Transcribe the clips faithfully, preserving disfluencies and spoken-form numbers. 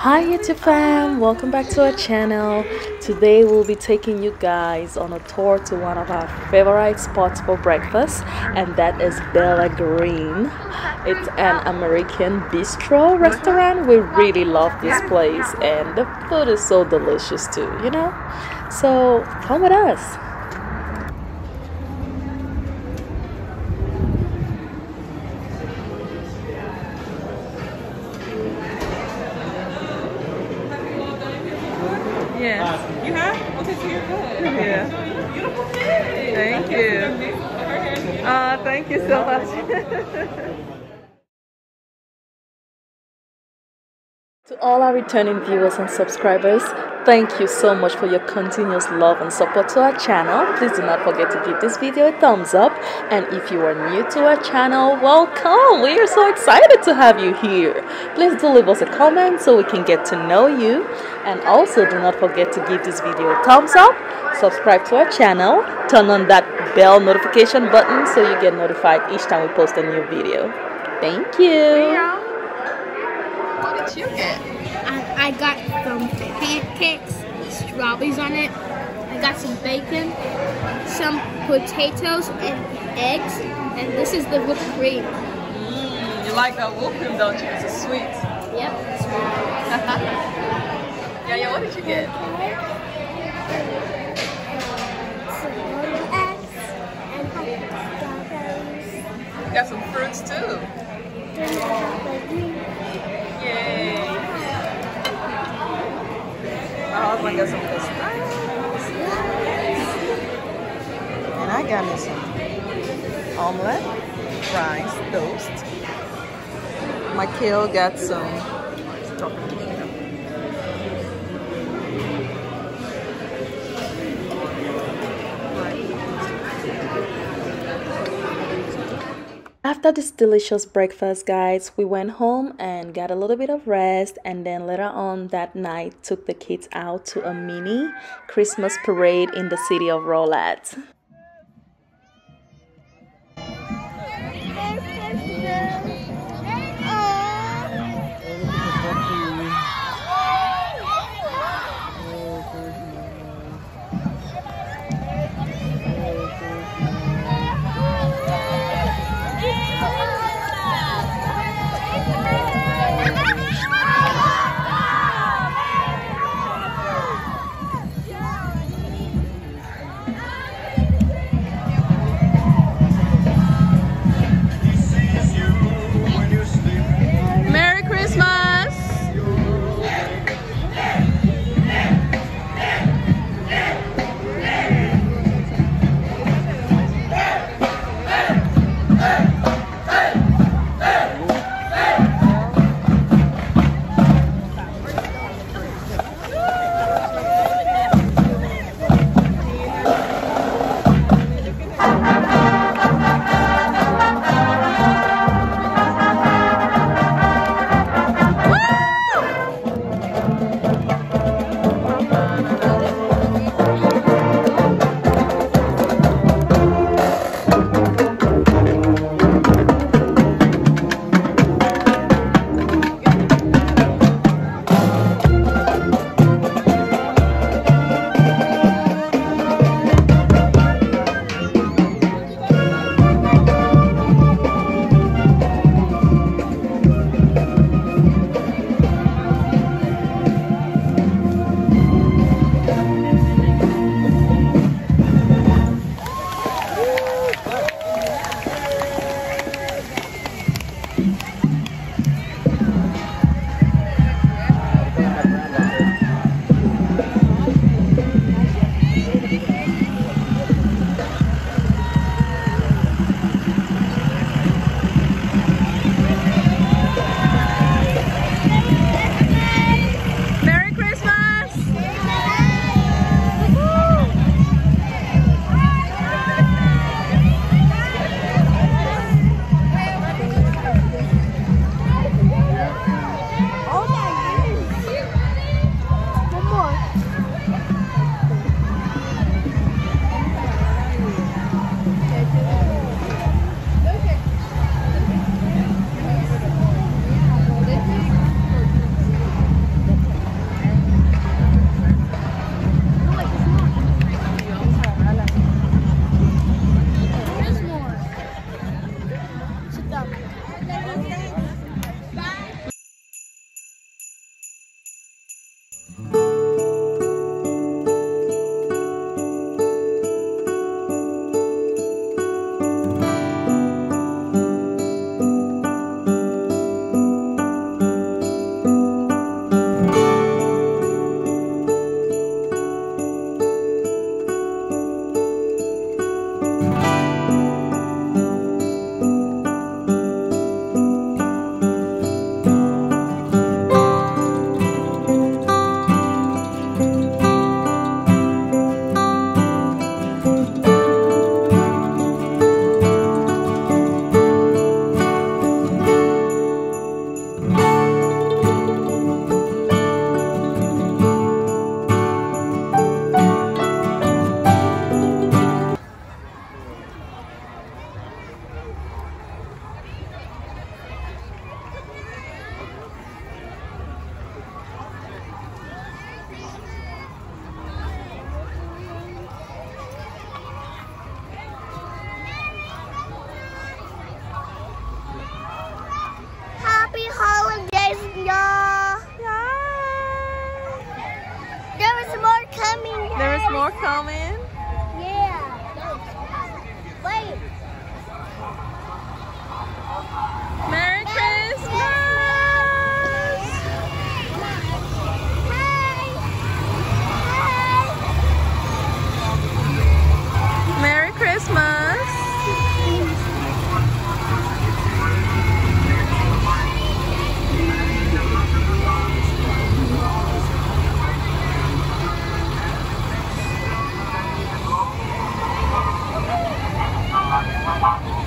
Hi YouTube fam, welcome back to our channel. Today we'll be taking you guys on a tour to one of our favorite spots for breakfast, and that is bellagreen. It's an American bistro restaurant. We really love this place and the food is so delicious too, you know, so come with us. Yes. You have? Okay, so you're good. Yeah. Beautiful fish. Thank you. Uh, thank you so much. To all our returning viewers and subscribers, thank you so much for your continuous love and support to our channel. Please do not forget to give this video a thumbs up. And if you are new to our channel, welcome. We are so excited to have you here. Please do leave us a comment so we can get to know you. And also do not forget to give this video a thumbs up, subscribe to our channel, turn on that bell notification button so you get notified each time we post a new video. Thank you. Yeah. What did you get? I, I got some pancakes with strawberries on it. I got some bacon, some potatoes, and eggs. And this is the whipped cream. Mm, you like that whipped cream, don't you? It's a sweet. Yep. yeah, yeah, what did you get? Some eggs and you got some fruits too. Yay. Oh, I got some pistachios. And I got me some omelette, fries, toast. Mikhail got some chocolate. After this delicious breakfast, guys, we went home and got a little bit of rest, and then later on that night took the kids out to a mini Christmas parade in the city of Rowlett.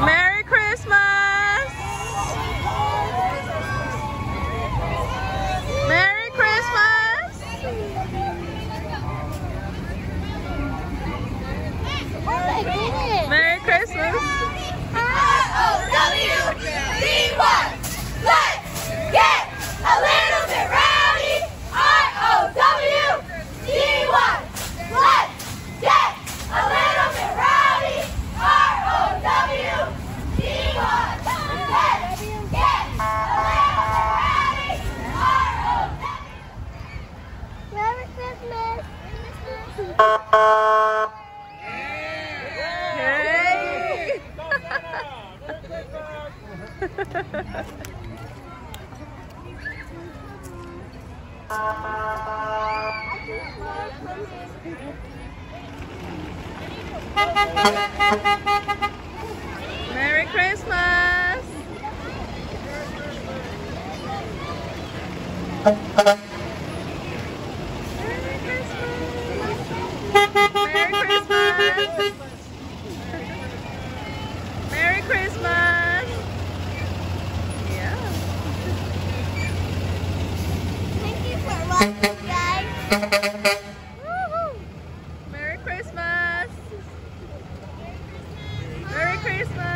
Merry Christmas! Merry Christmas! Merry Christmas! Merry Christmas! Yeah. Thank you for watching, guys. Woo-hoo. Merry Christmas! Merry Christmas! Woohoo!